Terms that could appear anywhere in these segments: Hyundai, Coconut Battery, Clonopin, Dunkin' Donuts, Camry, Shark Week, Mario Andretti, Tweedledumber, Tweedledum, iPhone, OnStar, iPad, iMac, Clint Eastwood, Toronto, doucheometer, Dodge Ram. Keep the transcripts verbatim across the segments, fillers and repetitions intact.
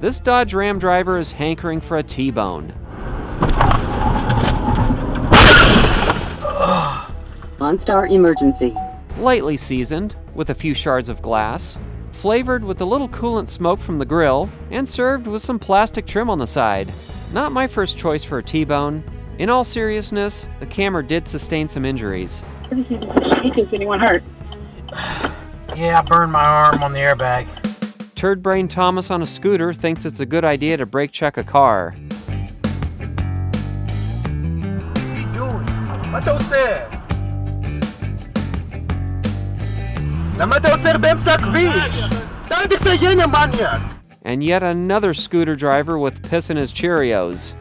This Dodge Ram driver is hankering for a T-bone. OnStar emergency. Lightly seasoned, with a few shards of glass, flavored with a little coolant smoke from the grill, and served with some plastic trim on the side. Not my first choice for a T-bone. In all seriousness, the camper did sustain some injuries. Is anyone hurt? Yeah, I burned my arm on the airbag. Turd brain Thomas on a scooter thinks it's a good idea to brake check a car. What are you doing? What do you say? And yet another scooter driver with piss in his Cheerios.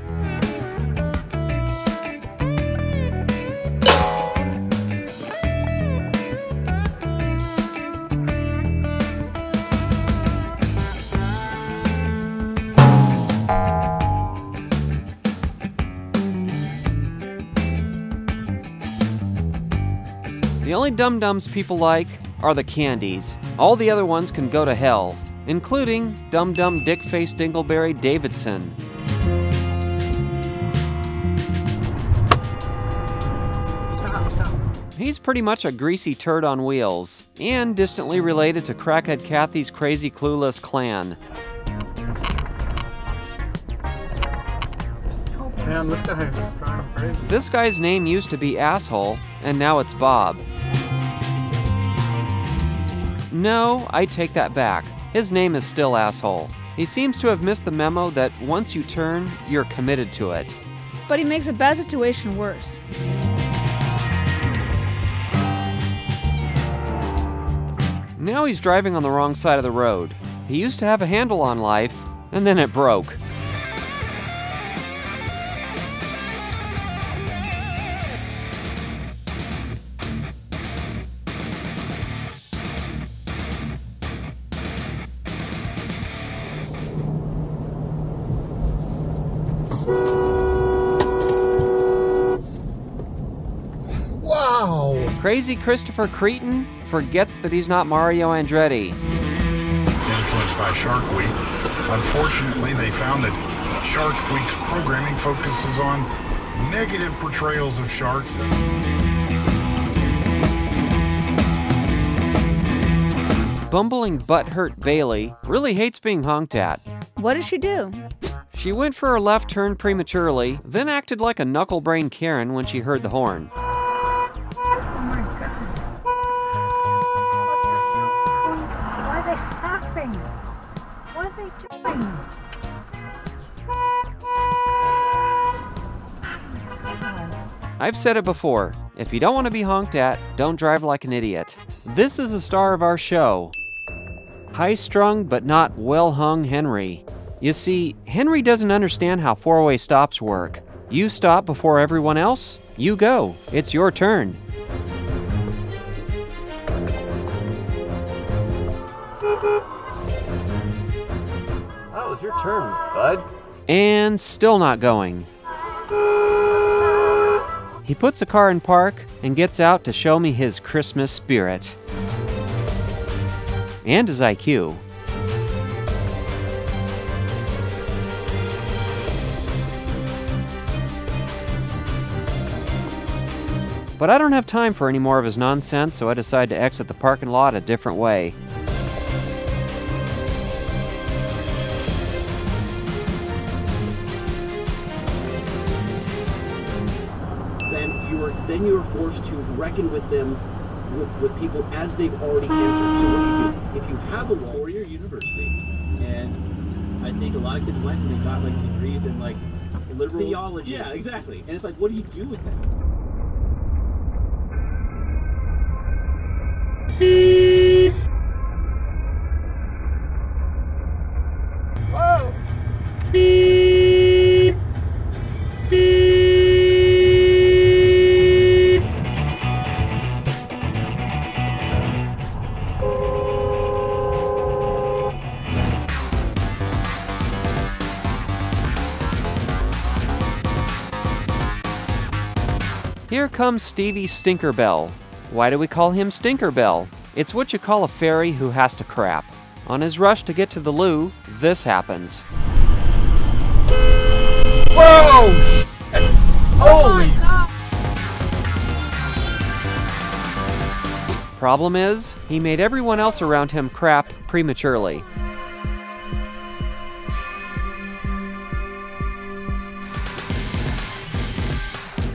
The only dum-dums people like are the candies. All the other ones can go to hell, including Dum Dum Dick Face Dingleberry Davidson. Stop, stop. He's pretty much a greasy turd on wheels, and distantly related to Crackhead Kathy's crazy clueless clan. Man, this guy's driving crazy. This guy's name used to be Asshole, and now it's Bob. No, I take that back. His name is still Asshole. He seems to have missed the memo that once you turn, you're committed to it. But he makes a bad situation worse. Now he's driving on the wrong side of the road. He used to have a handle on life, and then it broke. Crazy Christopher Cretin forgets that he's not Mario Andretti. Influenced by Shark Week, unfortunately they found that Shark Week's programming focuses on negative portrayals of sharks. Bumbling butthurt Bailey really hates being honked at. What did she do? She went for her left turn prematurely, then acted like a knuckle-brained Karen when she heard the horn. What are they doing? I've said it before, if you don't want to be honked at, don't drive like an idiot. This is the star of our show, high-strung but not well-hung Henry. You see, Henry doesn't understand how four-way stops work. You stop before everyone else, you go. It's your turn. Oh, it's your turn, bud. And still not going. He puts the car in park and gets out to show me his Christmas spirit. And his I Q. But I don't have time for any more of his nonsense, so I decide to exit the parking lot a different way. Then you are forced to reckon with them, with, with people as they've already entered. So what do you do? If you have a wall, or your university, and I think a lot of kids went and they got like degrees in like liberal theology. Yeah, exactly. And it's like, what do you do with that? Whoa. Here comes Stevie Stinkerbell. Why do we call him Stinkerbell? It's what you call a fairy who has to crap. On his rush to get to the loo, this happens. Whoa! Shit. Holy! Oh, problem is, he made everyone else around him crap prematurely.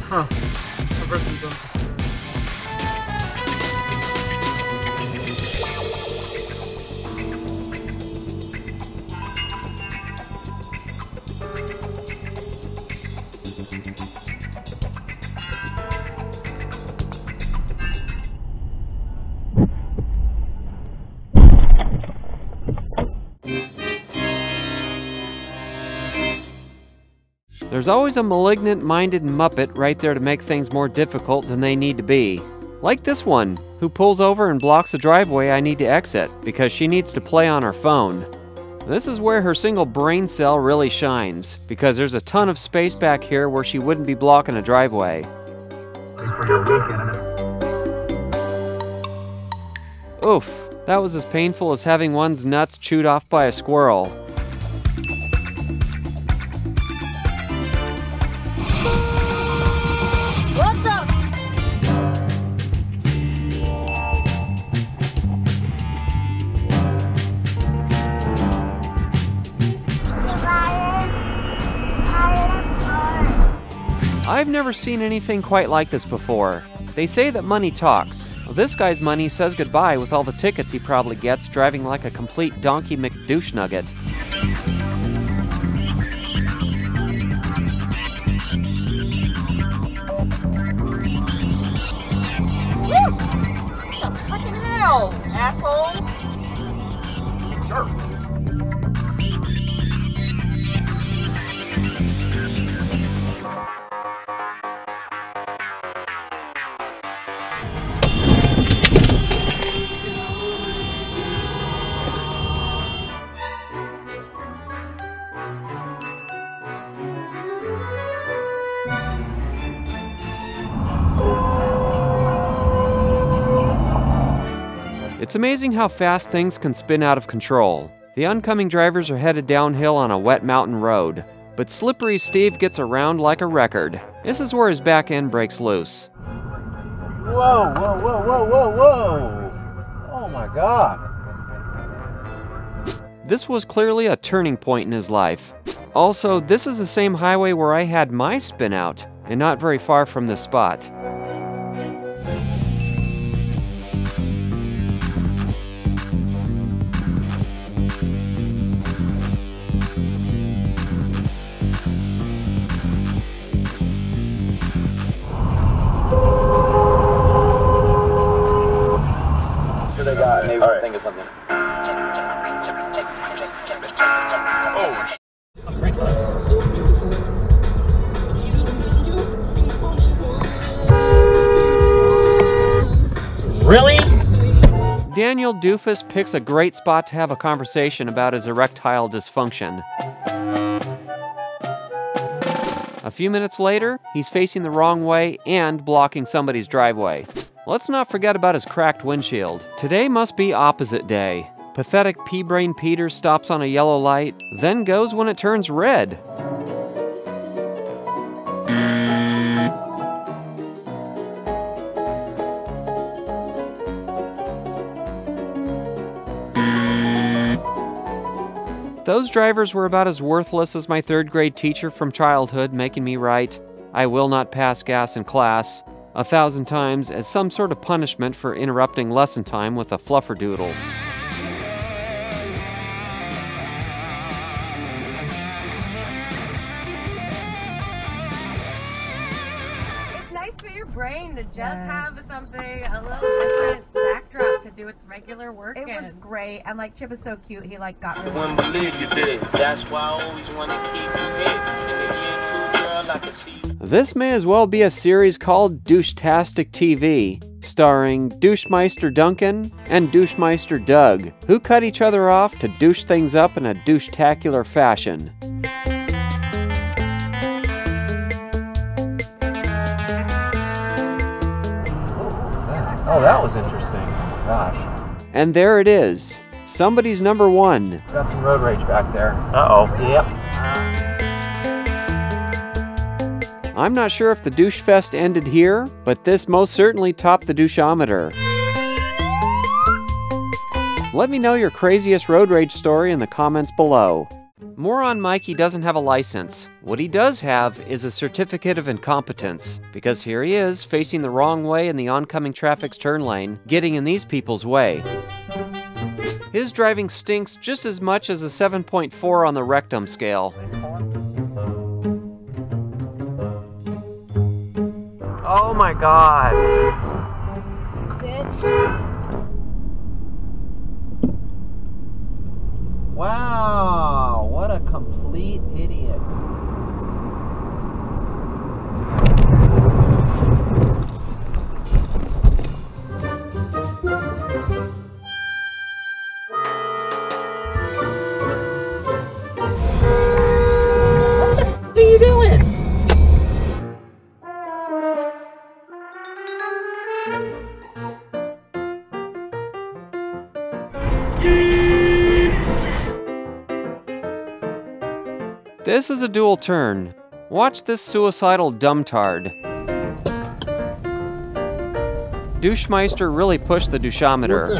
Huh. There's always a malignant-minded muppet right there to make things more difficult than they need to be. Like this one, who pulls over and blocks a driveway I need to exit because she needs to play on her phone. This is where her single brain cell really shines, because there's a ton of space back here where she wouldn't be blocking a driveway. Oof, that was as painful as having one's nuts chewed off by a squirrel. I've never seen anything quite like this before. They say that money talks. Well, this guy's money says goodbye with all the tickets he probably gets driving like a complete donkey McDouche-nugget. Woo! What the fucking hell, asshole? Sure. It's amazing how fast things can spin out of control. The oncoming drivers are headed downhill on a wet mountain road, but Slippery Steve gets around like a record. This is where his back end breaks loose. Whoa, whoa, whoa, whoa, whoa, whoa! Oh my God! This was clearly a turning point in his life. Also, this is the same highway where I had my spin out, and not very far from this spot. Or something. Oh, shit. Really? Daniel Doofus picks a great spot to have a conversation about his erectile dysfunction. A few minutes later, he's facing the wrong way and blocking somebody's driveway. Let's not forget about his cracked windshield. Today must be opposite day. Pathetic pea-brain Peter stops on a yellow light, then goes when it turns red. Those drivers were about as worthless as my third grade teacher from childhood making me write, "I will not pass gas in class," a thousand times as some sort of punishment for interrupting lesson time with a flufferdoodle. It's nice for your brain to just yes. have something a little different backdrop to do its regular work. It in. was great, and like Chip is so cute, he like got me. Wouldn't believe you did. That's why I always want to keep you here. This may as well be a series called Douchetastic T V, starring Douchemeister Duncan and Douchemeister Doug, who cut each other off to douche things up in a douche-tacular fashion. Oh, that was interesting. Gosh. And there it is. Somebody's number one. Got some road rage back there. Uh-oh, yep. I'm not sure if the douche fest ended here, but this most certainly topped the doucheometer. Let me know your craziest road rage story in the comments below. Moron Mikey doesn't have a license. What he does have is a certificate of incompetence, because here he is, facing the wrong way in the oncoming traffic's turn lane, getting in these people's way. His driving stinks just as much as a seven point four on the rectum scale. Oh my God. Bitch. Wow, what a complete idiot. What the f are you doing? This is a dual turn. Watch this suicidal dumtard. Douchemeister really pushed the doucheometer.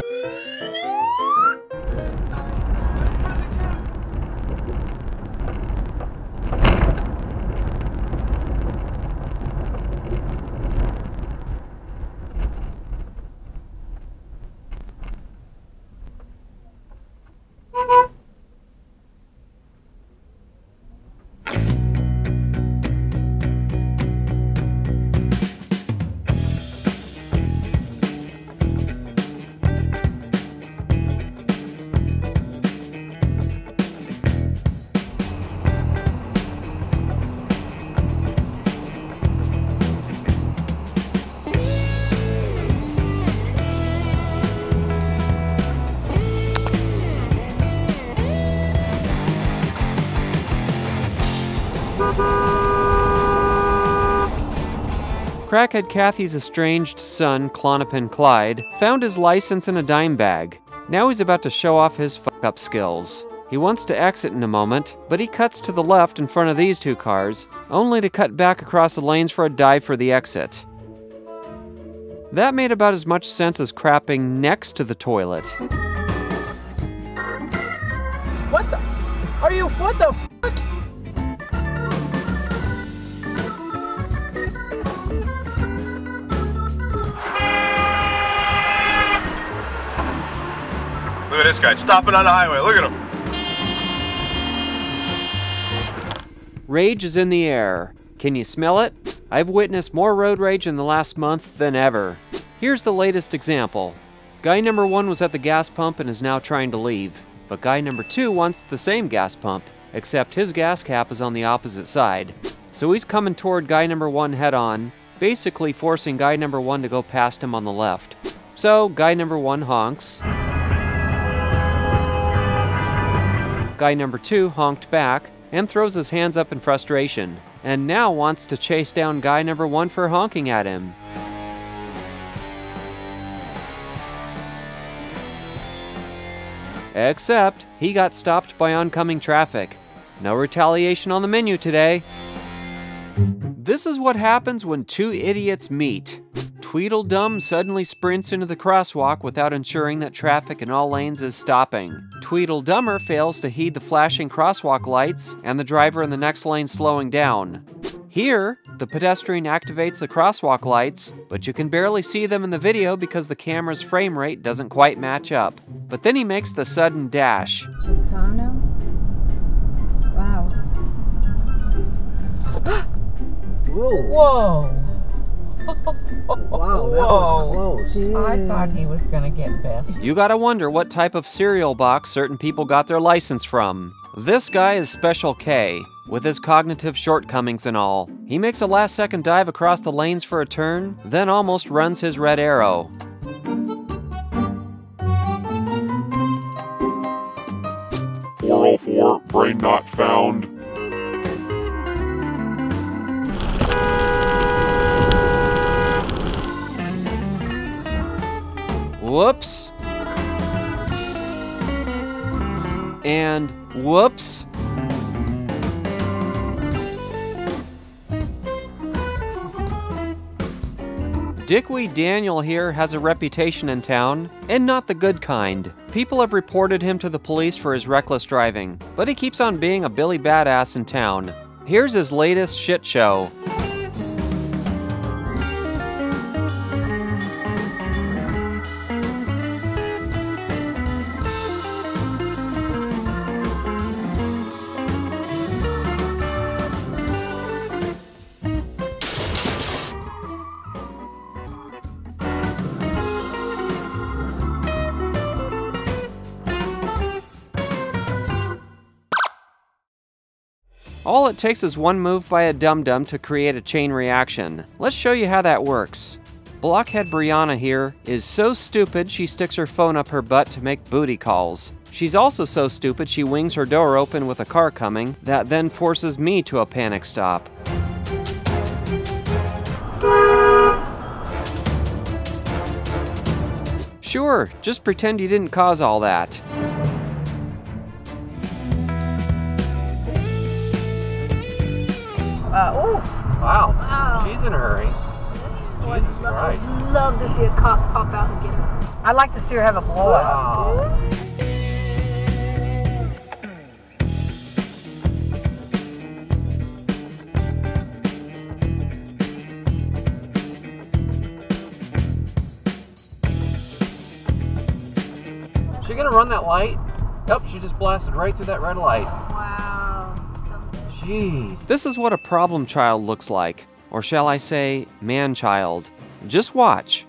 Crackhead Kathy's estranged son, Clonopin Clyde, found his license in a dime bag. Now he's about to show off his fuck-up skills. He wants to exit in a moment, but he cuts to the left in front of these two cars, only to cut back across the lanes for a dive for the exit. That made about as much sense as crapping next to the toilet. What the? Are you? What the fuck? Look at this guy, stopping on the highway, look at him. Rage is in the air. Can you smell it? I've witnessed more road rage in the last month than ever. Here's the latest example. Guy number one was at the gas pump and is now trying to leave. But guy number two wants the same gas pump, except his gas cap is on the opposite side. So he's coming toward guy number one head on, basically forcing guy number one to go past him on the left. So guy number one honks. Guy number two honked back and throws his hands up in frustration, and now wants to chase down guy number one for honking at him. Except he got stopped by oncoming traffic. No retaliation on the menu today. This is what happens when two idiots meet. Tweedledum suddenly sprints into the crosswalk without ensuring that traffic in all lanes is stopping. Tweedledumber fails to heed the flashing crosswalk lights and the driver in the next lane slowing down. Here, the pedestrian activates the crosswalk lights, but you can barely see them in the video because the camera's frame rate doesn't quite match up. But then he makes the sudden dash. Chicano? Wow. Whoa! Wow, that was close. Dude. I thought he was gonna get bent. You gotta wonder what type of cereal box certain people got their license from. This guy is Special K, with his cognitive shortcomings and all. He makes a last-second dive across the lanes for a turn, then almost runs his red arrow. four oh four, brain not found. Whoops. and whoops. Dickweed Daniel here has a reputation in town, and not the good kind. People have reported him to the police for his reckless driving, but he keeps on being a Billy Badass in town. Here's his latest shit show. All it takes is one move by a dum-dum to create a chain reaction. Let's show you how that works. Blockhead Brianna here is so stupid she sticks her phone up her butt to make booty calls. She's also so stupid she wings her door open with a car coming that then forces me to a panic stop. Sure, just pretend you didn't cause all that. Uh, oh! Wow. wow, she's in a hurry. Boy, Jesus Christ. I'd love to see a cop pop out and get her. I'd like to see her have a blowout. Wow. Is she gonna run that light? Yep, she just blasted right through that red light. Wow. Jeez. This is what a problem child looks like, or shall I say, man-child. Just watch.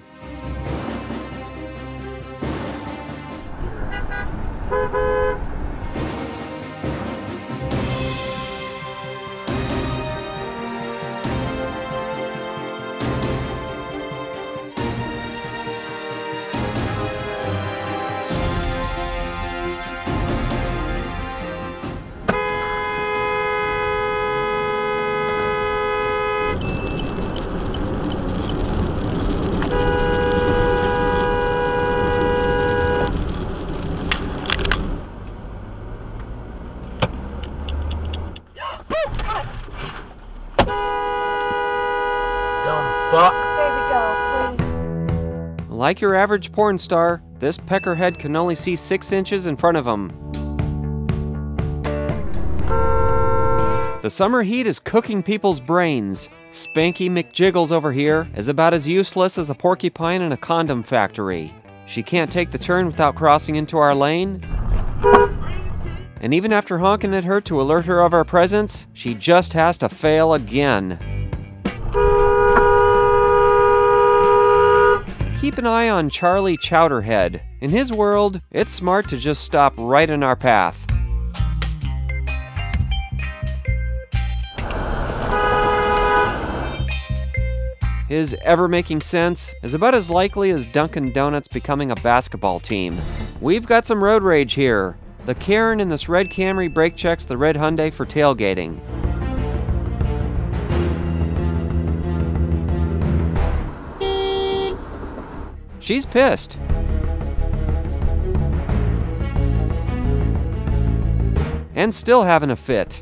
Like your average porn star, this peckerhead can only see six inches in front of him. The summer heat is cooking people's brains. Spanky McJiggles over here is about as useless as a porcupine in a condom factory. She can't take the turn without crossing into our lane. And even after honking at her to alert her of our presence, she just has to fail again. Keep an eye on Charlie Chowderhead. In his world, it's smart to just stop right in our path. His ever-making sense is about as likely as Dunkin' Donuts becoming a basketball team. We've got some road rage here. The Karen in this red Camry brake checks the red Hyundai for tailgating. She's pissed. And still having a fit.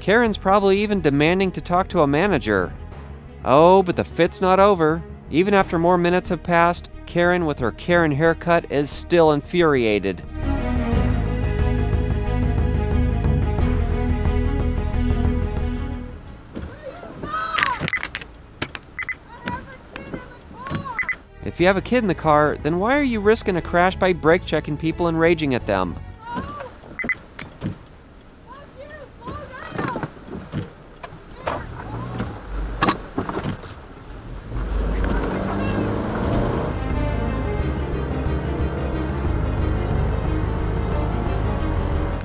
Karen's probably even demanding to talk to a manager. Oh, but the fit's not over. Even after more minutes have passed, Karen with her Karen haircut is still infuriated. If you have a kid in the car, then why are you risking a crash by brake checking people and raging at them?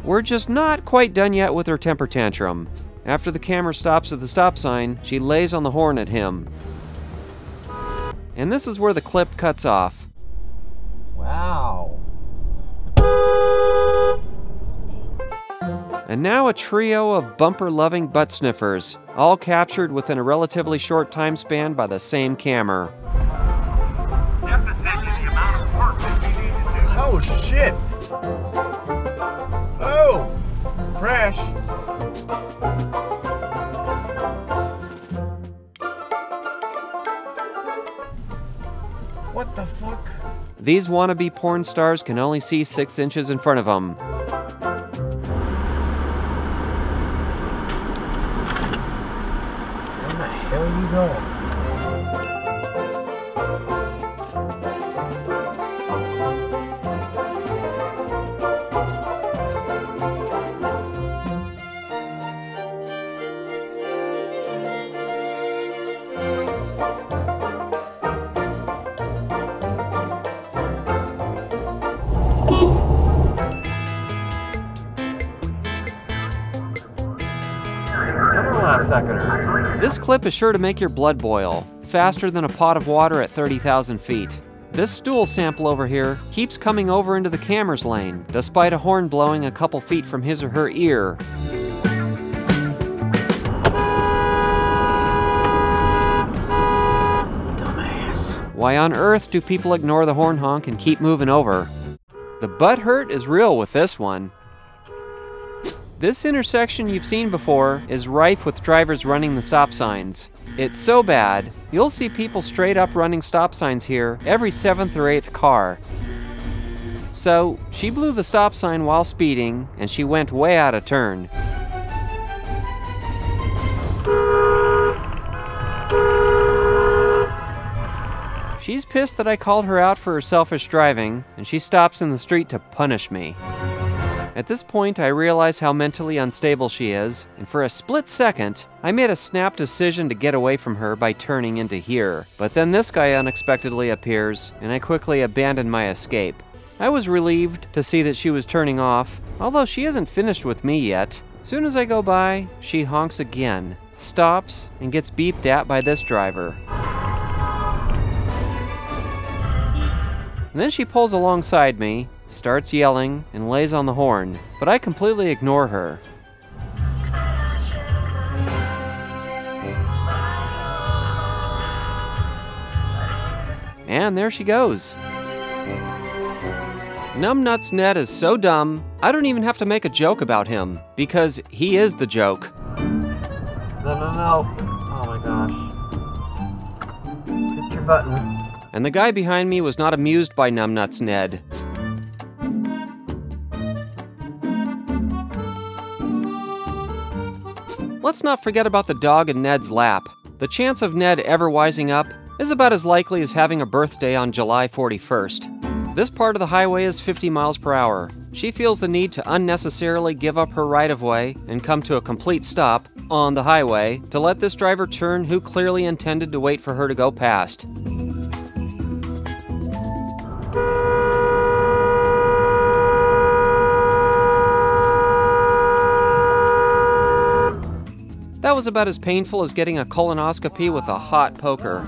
We're just not quite done yet with her temper tantrum. After the camera stops at the stop sign, she lays on the horn at him. And this is where the clip cuts off. Wow. And now a trio of bumper-loving butt sniffers, all captured within a relatively short time span by the same camera. Emphasis is the amount of work that we need to do. Oh, What the fuck? These wannabe porn stars can only see six inches in front of them. Where the hell are you going? This clip is sure to make your blood boil, faster than a pot of water at thirty thousand feet. This stool sample over here keeps coming over into the camera's lane, despite a horn blowing a couple feet from his or her ear. Dumbass. Why on earth do people ignore the horn honk and keep moving over? The butt hurt is real with this one. This intersection you've seen before is rife with drivers running the stop signs. It's so bad, you'll see people straight up running stop signs here every seventh or eighth car. So, she blew the stop sign while speeding, and she went way out of turn. She's pissed that I called her out for her selfish driving, and she stops in the street to punish me. At this point, I realize how mentally unstable she is, and for a split second, I made a snap decision to get away from her by turning into here. But then this guy unexpectedly appears, and I quickly abandoned my escape. I was relieved to see that she was turning off, although she isn't finished with me yet. Soon as I go by, she honks again, stops, and gets beeped at by this driver. And then she pulls alongside me, starts yelling, and lays on the horn, but I completely ignore her. And there she goes. Numbnuts Ned is so dumb, I don't even have to make a joke about him, because he is the joke. No, no, no. Oh my gosh. Hit your button. And the guy behind me was not amused by Numbnuts Ned. Let's not forget about the dog in Ned's lap. The chance of Ned ever wising up is about as likely as having a birthday on July forty-first. This part of the highway is fifty miles per hour. She feels the need to unnecessarily give up her right-of-way and come to a complete stop on the highway to let this driver turn who clearly intended to wait for her to go past. That was about as painful as getting a colonoscopy with a hot poker.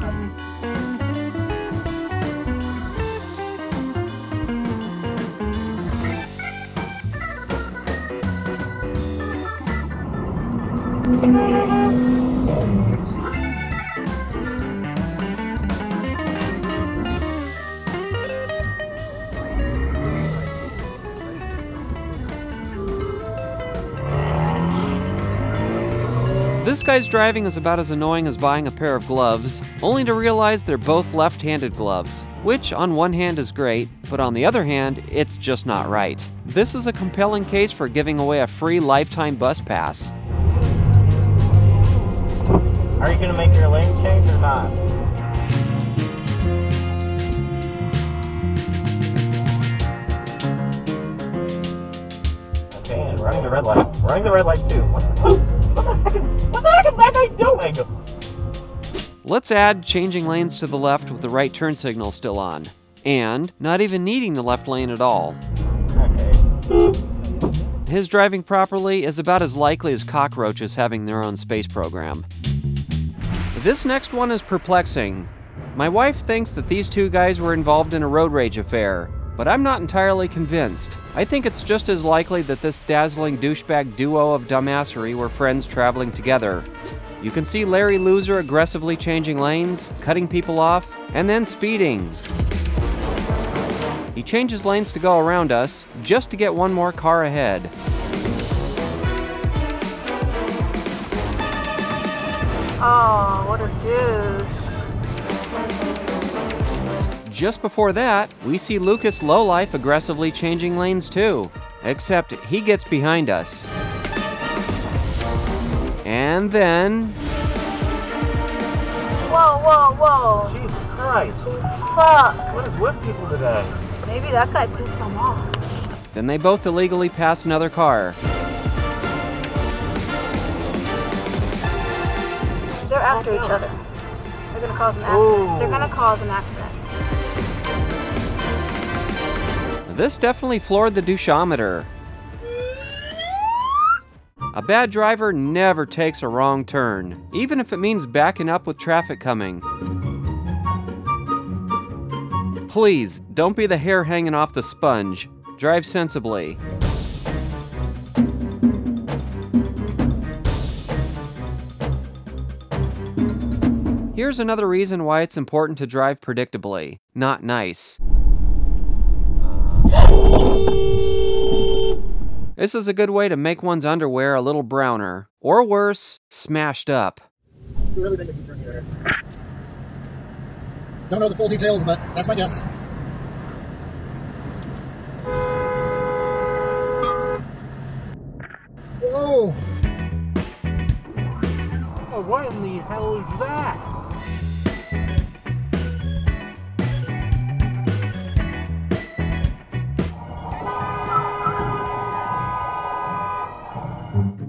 This guy's driving is about as annoying as buying a pair of gloves, only to realize they're both left-handed gloves, which on one hand is great, but on the other hand, it's just not right. This is a compelling case for giving away a free lifetime bus pass. Are you gonna make your lane change or not? Okay, and running the red light. Running the red light too. What the fuck? What the heck is that guy doing? Let's add changing lanes to the left with the right turn signal still on, and not even needing the left lane at all. Okay. His driving properly is about as likely as cockroaches having their own space program. This next one is perplexing. My wife thinks that these two guys were involved in a road rage affair, but I'm not entirely convinced. I think it's just as likely that this dazzling douchebag duo of dumbassery were friends traveling together. You can see Larry Loser aggressively changing lanes, cutting people off, and then speeding. He changes lanes to go around us, just to get one more car ahead. Oh, what a douche. just before that, we see Lucas Lowlife aggressively changing lanes too, except he gets behind us. And then... Whoa, whoa, whoa. Jesus Christ. Fuck. What is with people today? Maybe that guy pissed him off. Then they both illegally pass another car. They're after each other. They're gonna cause an accident. Ooh. They're gonna cause an accident. This definitely floored the doucheometer. A bad driver never takes a wrong turn, even if it means backing up with traffic coming. Please, don't be the hair hanging off the sponge. Drive sensibly. Here's another reason why it's important to drive predictably, not nice. This is a good way to make one's underwear a little browner, or worse, smashed up. We've really been looking for an ear. Don't know the full details, but that's my guess. Whoa! Oh, what in the hell is that?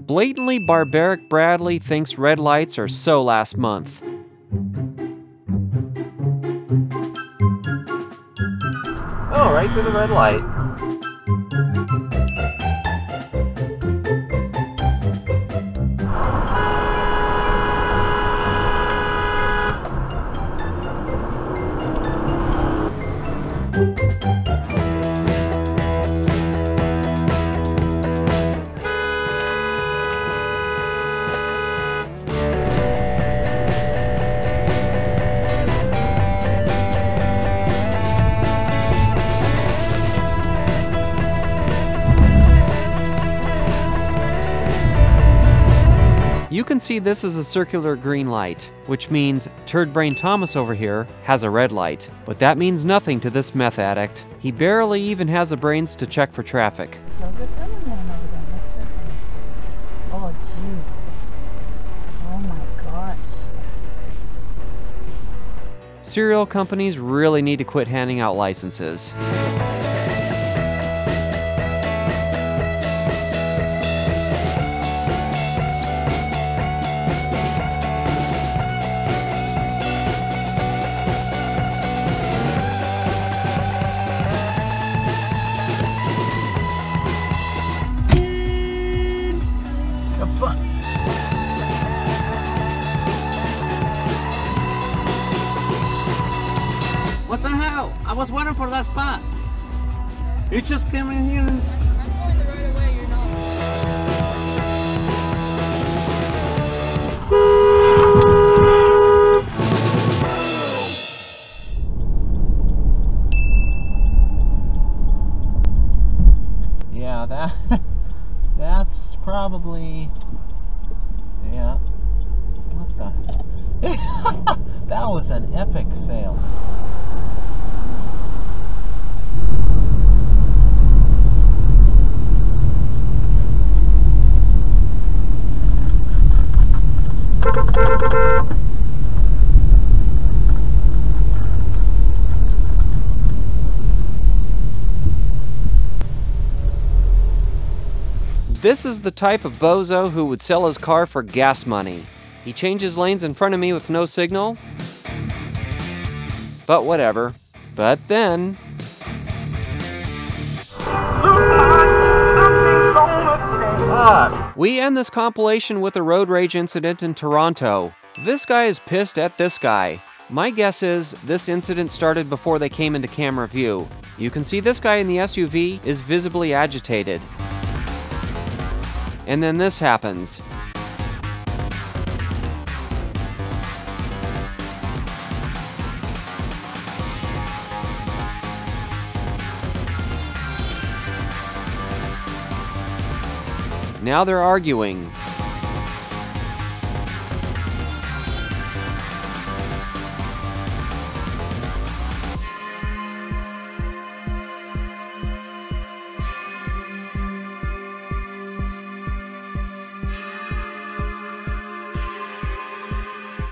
Blatantly barbaric Bradley thinks red lights are so last month. Oh, right through the red light. You can see this is a circular green light, which means Turd Brain Thomas over here has a red light, but that means nothing to this meth addict. He barely even has the brains to check for traffic. Oh, geez. Oh my gosh. Cereal companies really need to quit handing out licenses. What the hell? I was waiting for that spot. You just came in here. I'm going the right way, you're not. Yeah, that that's probably yeah. What the That was an epic fail. This is the type of bozo who would sell his car for gas money. He changes lanes in front of me with no signal, but whatever. But then... We end this compilation with a road rage incident in Toronto. This guy is pissed at this guy. My guess is this incident started before they came into camera view. You can see this guy in the S U V is visibly agitated. And then this happens. Now they're arguing.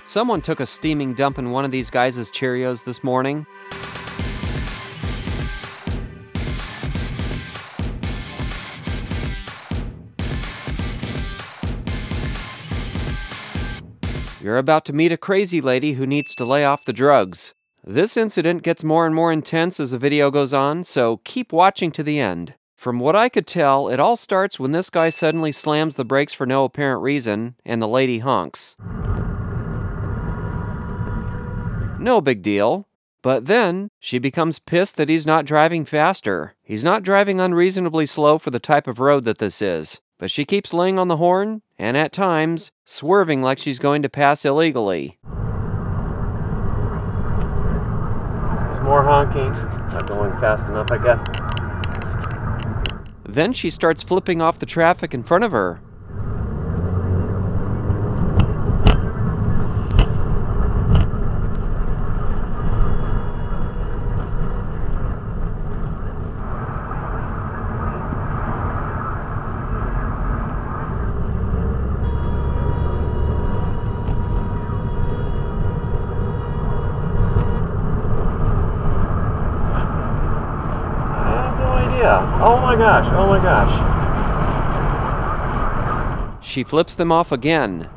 Someone took a steaming dump in one of these guys' Cheerios this morning. You're about to meet a crazy lady who needs to lay off the drugs. This incident gets more and more intense as the video goes on, so keep watching to the end. From what I could tell, it all starts when this guy suddenly slams the brakes for no apparent reason, and the lady honks. No big deal. But then, she becomes pissed that he's not driving faster. He's not driving unreasonably slow for the type of road that this is. But she keeps laying on the horn, and at times, swerving like she's going to pass illegally. There's more honking. Not going fast enough, I guess. Then she starts flipping off the traffic in front of her. Oh my gosh, oh my gosh. She flips them off again.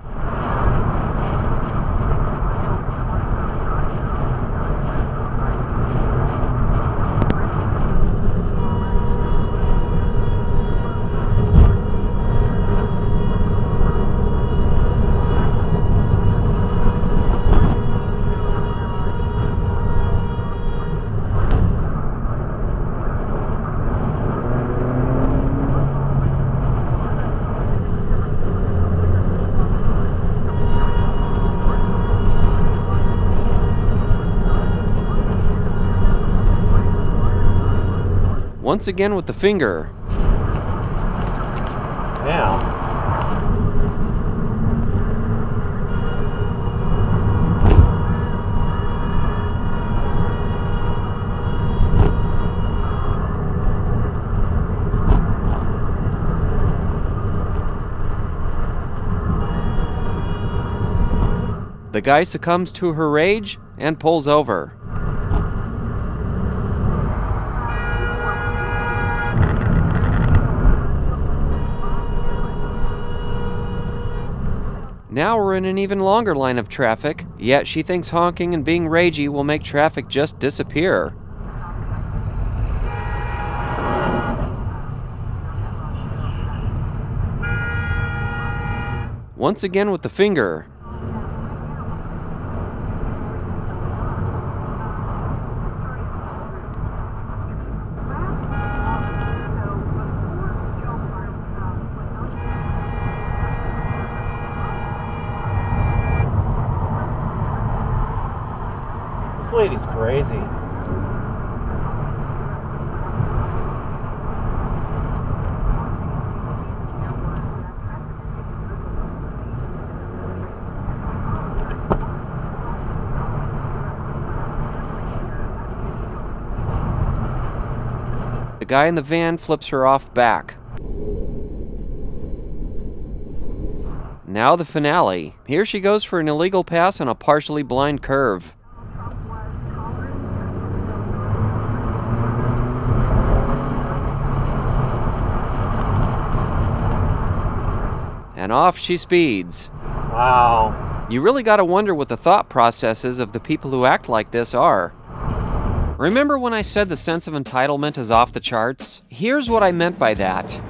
Once again with the finger. Now. The guy succumbs to her rage and pulls over. Now we're in an even longer line of traffic, yet she thinks honking and being ragey will make traffic just disappear. Once again with the finger. This lady's crazy. The guy in the van flips her off back. Now the finale. Here she goes for an illegal pass on a partially blind curve. And off she speeds. Wow. You really gotta wonder what the thought processes of the people who act like this are. Remember when I said the sense of entitlement is off the charts? Here's what I meant by that.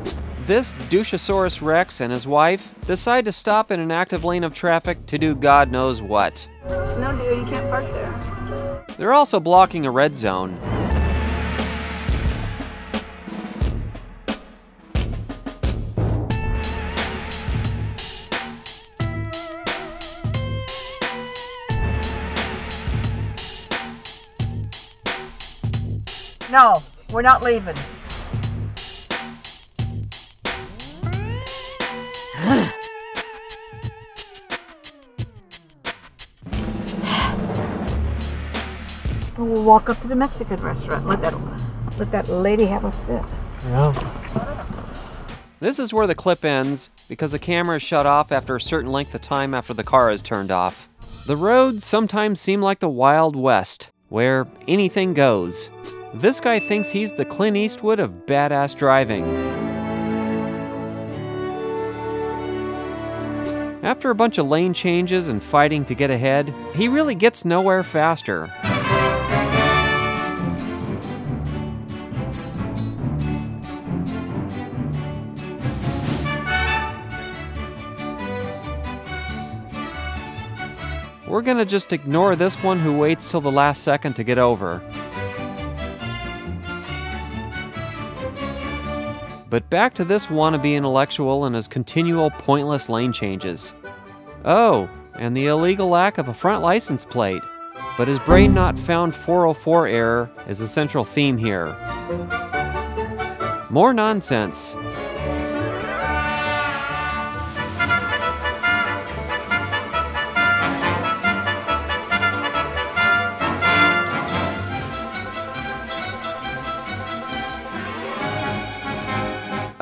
This Doucheosaurus Rex and his wife decide to stop in an active lane of traffic to do God knows what. No, dude, you can't park there. They're also blocking a red zone. No, we're not leaving. We'll walk up to the Mexican restaurant. Let that, let that lady have a fit. Yeah. This is where the clip ends because the camera is shut off after a certain length of time after the car is turned off. The roads sometimes seem like the Wild West, where anything goes. This guy thinks he's the Clint Eastwood of badass driving. After a bunch of lane changes and fighting to get ahead, he really gets nowhere faster. We're gonna just ignore this one who waits till the last second to get over. But back to this wannabe intellectual and his continual pointless lane changes. Oh, and the illegal lack of a front license plate. But his brain not found four oh four error is the central theme here. More nonsense.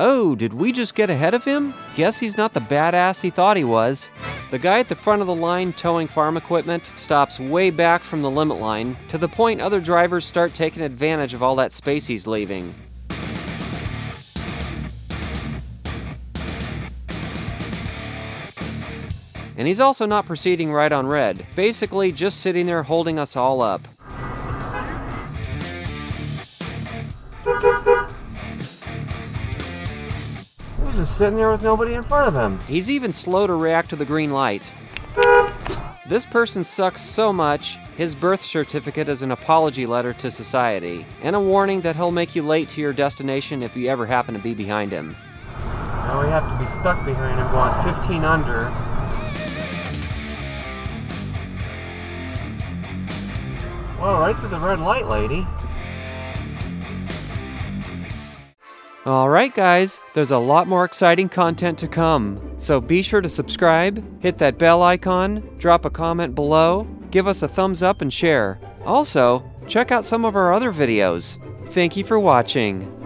Oh, did we just get ahead of him? Guess he's not the badass he thought he was. The guy at the front of the line towing farm equipment stops way back from the limit line to the point other drivers start taking advantage of all that space he's leaving. And he's also not proceeding right on red, basically just sitting there holding us all up. Just sitting there with nobody in front of him. He's even slow to react to the green light. This person sucks so much, his birth certificate is an apology letter to society, and a warning that he'll make you late to your destination if you ever happen to be behind him. Now we have to be stuck behind him going fifteen under. Whoa, right through the red light, lady. Alright guys, there's a lot more exciting content to come, so be sure to subscribe, hit that bell icon, drop a comment below, give us a thumbs up and share. Also, check out some of our other videos. Thank you for watching.